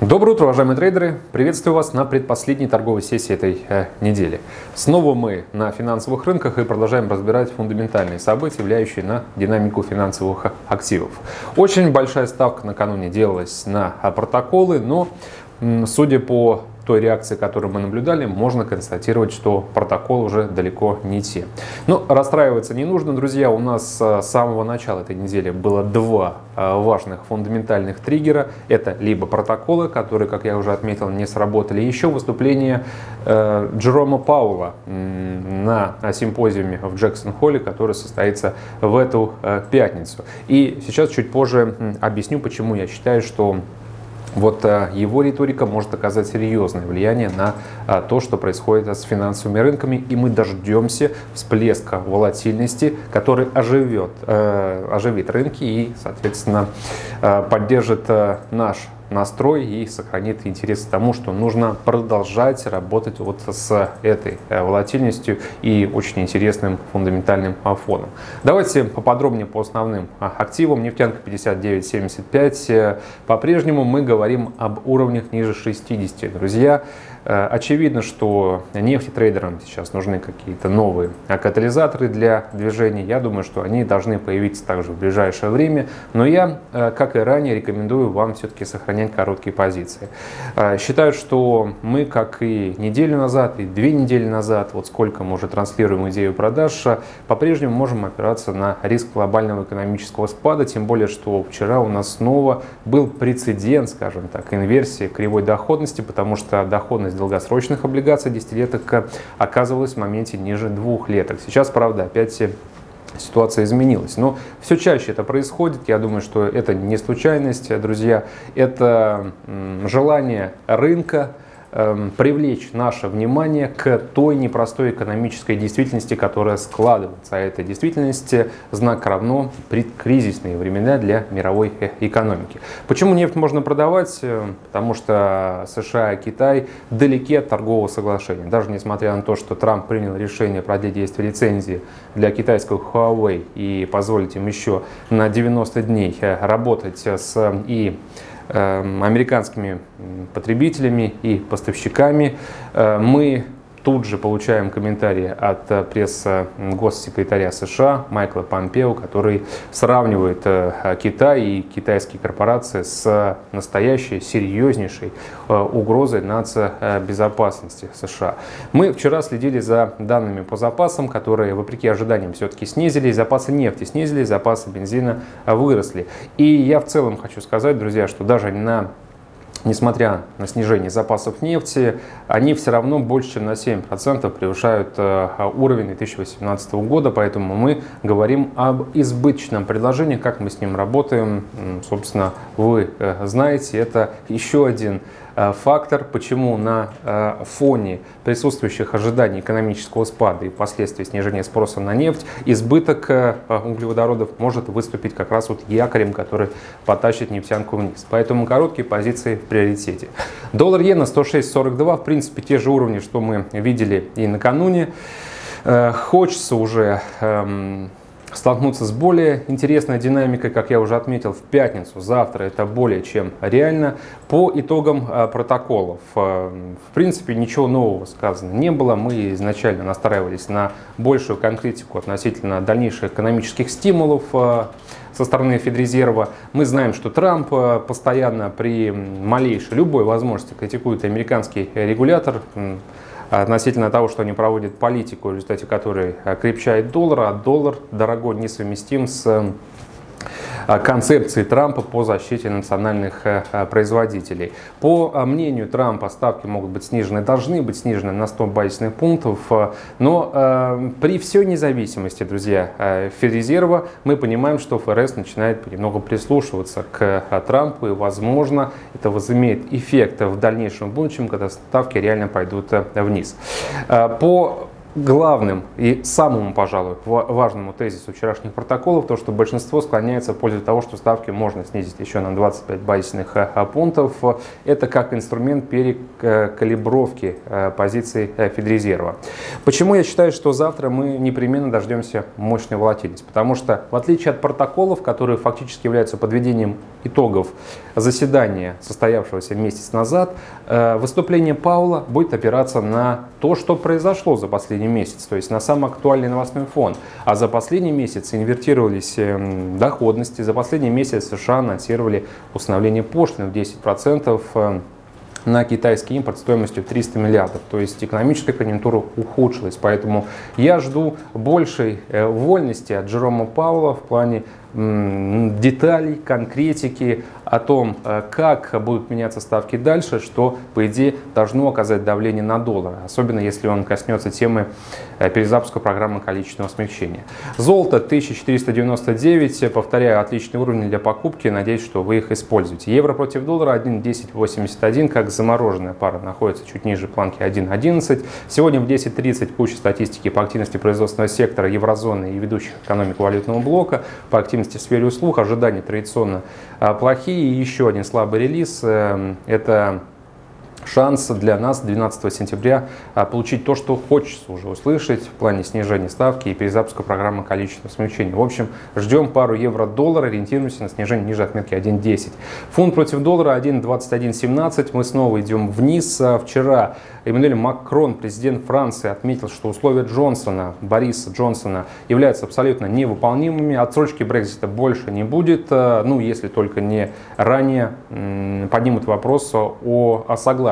Доброе утро, уважаемые трейдеры! Приветствую вас на предпоследней торговой сессии этой недели. Снова мы на финансовых рынках и продолжаем разбирать фундаментальные события, влияющие на динамику финансовых активов. Очень большая ставка накануне делалась на протоколы, но судя по той реакции, которую мы наблюдали, можно констатировать, что протокол уже далеко не те. Но расстраиваться не нужно, друзья. У нас с самого начала этой недели было два важных фундаментальных триггера. Это либо протоколы, которые, как я уже отметил, не сработали. Еще выступление Джерома Пауэлла на симпозиуме в Джексон-Холле, который состоится в эту пятницу. И сейчас чуть позже объясню, почему я считаю, что вот его риторика может оказать серьезное влияние на то, что происходит с финансовыми рынками, и мы дождемся всплеска волатильности, который оживит рынки и, соответственно, поддержит наш настрой и сохранит интерес к тому, что нужно продолжать работать вот с этой волатильностью и очень интересным фундаментальным фоном. Давайте поподробнее по основным активам. Нефтянка 59.75. По-прежнему мы говорим об уровнях ниже 60. Друзья, очевидно, что нефтетрейдерам сейчас нужны какие-то новые катализаторы для движений. Я думаю, что они должны появиться также в ближайшее время. Но я, как и ранее, рекомендую вам все-таки сохранять короткие позиции. Считаю, что мы, как и неделю назад, и две недели назад, вот сколько мы уже транслируем идею продаж, по-прежнему можем опираться на риск глобального экономического спада, тем более, что вчера у нас снова был прецедент, скажем так, инверсии кривой доходности, потому что доходность долгосрочных облигаций десятилеток оказывалась в моменте ниже двухлеток. Сейчас, правда, опять ситуация изменилась, но все чаще это происходит. Я думаю, что это не случайность, друзья, это желание рынка привлечь наше внимание к той непростой экономической действительности, которая складывается. А эта действительность знак равно предкризисные времена для мировой экономики. Почему нефть можно продавать? Потому что США и Китай далеки от торгового соглашения. Даже несмотря на то, что Трамп принял решение продлить действие лицензии для китайского Huawei и позволить им еще на 90 дней работать с американскими потребителями и поставщиками, мы тут же получаем комментарии от пресс-госсекретаря США Майкла Помпео, который сравнивает Китай и китайские корпорации с настоящей серьезнейшей угрозой нацбезопасности США. Мы вчера следили за данными по запасам, которые, вопреки ожиданиям, все-таки снизились. Запасы нефти снизились, запасы бензина выросли. И я в целом хочу сказать, друзья, что даже несмотря на снижение запасов нефти, они все равно больше, чем на 7% превышают уровень 2018 года, поэтому мы говорим об избыточном предложении, как мы с ним работаем, собственно, вы знаете, это еще один фактор, почему на фоне присутствующих ожиданий экономического спада и впоследствии снижения спроса на нефть, избыток углеводородов может выступить как раз вот якорем, который потащит нефтянку вниз. Поэтому короткие позиции в приоритете. Доллар-иена 106.42, в принципе, те же уровни, что мы видели и накануне. Хочется уже столкнуться с более интересной динамикой, как я уже отметил, в пятницу, завтра, это более чем реально. По итогам протоколов, в принципе, ничего нового сказано не было. Мы изначально настраивались на большую конкретику относительно дальнейших экономических стимулов со стороны Федрезерва. Мы знаем, что Трамп постоянно при малейшей любой возможности критикует американский регулятор относительно того, что они проводят политику, в результате которой крепчает доллар, а доллар дорогой несовместим с концепцией Трампа по защите национальных производителей. По мнению Трампа, ставки могут быть снижены, должны быть снижены на 100 базисных пунктов, но при всей независимости, друзья, Федрезерва, мы понимаем, что ФРС начинает понемногу прислушиваться к Трампу, и, возможно, это возымеет эффект в дальнейшем будущем, когда ставки реально пойдут вниз. По главным и самому, пожалуй, важному тезису вчерашних протоколов, то, что большинство склоняется в пользу того, что ставки можно снизить еще на 25 базисных пунктов. Это как инструмент перекалибровки позиций Федрезерва. Почему я считаю, что завтра мы непременно дождемся мощной волатильности? Потому что, в отличие от протоколов, которые фактически являются подведением итогов заседания, состоявшегося месяц назад, выступление Пауэлла будет опираться на то, что произошло за последний месяц, то есть на самый актуальный новостной фон. А за последний месяц инвертировались доходности, за последний месяц США анонсировали установление пошлин в 10% на китайский импорт стоимостью 300 миллиардов. То есть экономическая конъюнктура ухудшилась. Поэтому я жду большей вольности от Джерома Пауэлла в плане деталей, конкретики о том, как будут меняться ставки дальше, что, по идее, должно оказать давление на доллар, особенно если он коснется темы перезапуска программы количественного смягчения. Золото 1499, повторяю, отличные уровни для покупки, надеюсь, что вы их используете. Евро против доллара 1.1081, как замороженная пара, находится чуть ниже планки 1.11. Сегодня в 10.30 куча статистики по активности производственного сектора еврозоны и ведущих экономик валютного блока, по активности в сфере услуг, ожидания традиционно плохие. И еще один слабый релиз – это шанс для нас 12 сентября получить то, что хочется уже услышать в плане снижения ставки и перезапуска программы количественного смягчения. В общем, ждем пару евро-доллар, ориентируемся на снижение ниже отметки 1.10. Фунт против доллара 1.2117. Мы снова идем вниз. Вчера Эммануэль Макрон, президент Франции, отметил, что условия Джонсона, Бориса Джонсона, являются абсолютно невыполнимыми. Отсрочки Brexit больше не будет, ну, если только не ранее поднимут вопрос о согласии,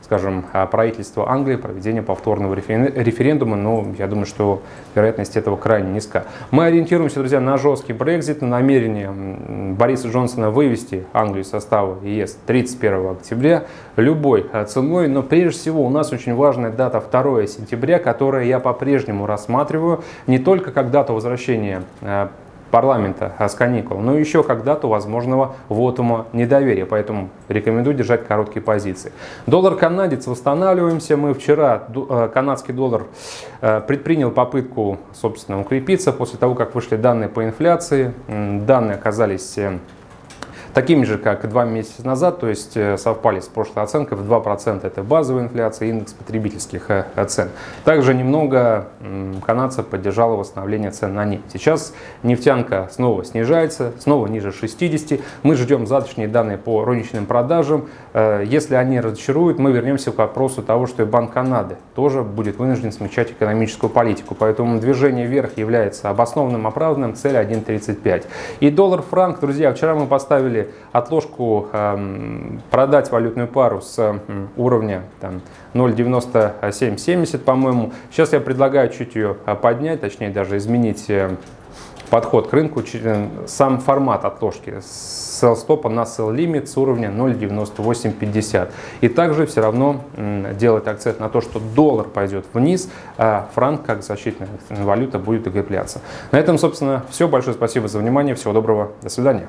скажем, правительство Англии, проведение повторного референдума, но я думаю, что вероятность этого крайне низка. Мы ориентируемся, друзья, на жесткий Brexit, на намерение Бориса Джонсона вывести Англию из состава ЕС 31 октября любой ценой, но прежде всего у нас очень важная дата 2 сентября, которую я по-прежнему рассматриваю не только как дату возвращения парламента с каникул, но еще как дату возможного вотума недоверия. Поэтому рекомендую держать короткие позиции. Доллар-канадец, восстанавливаемся. Мы вчера, канадский доллар предпринял попытку, собственно, укрепиться после того, как вышли данные по инфляции. Данные оказались такими же, как 2 месяца назад, то есть совпали с прошлой оценкой. В 2% это базовая инфляция, индекс потребительских цен. Также немного канадца поддержало восстановление цен на нефть. Сейчас нефтянка снова снижается, снова ниже 60. Мы ждем завтрашние данные по розничным продажам. Если они разочаруют, мы вернемся к вопросу того, что и Банк Канады тоже будет вынужден смягчать экономическую политику. Поэтому движение вверх является обоснованным, оправданным, цель 1.35. И доллар-франк, друзья, вчера мы поставили отложку продать валютную пару с уровня 0.9770, по-моему. Сейчас я предлагаю чуть ее поднять, точнее даже изменить подход к рынку, сам формат отложки с sell-стопа на sell-лимит с уровня 0.9850. И также все равно делать акцент на то, что доллар пойдет вниз, а франк как защитная валюта будет укрепляться. На этом, собственно, все. Большое спасибо за внимание. Всего доброго. До свидания.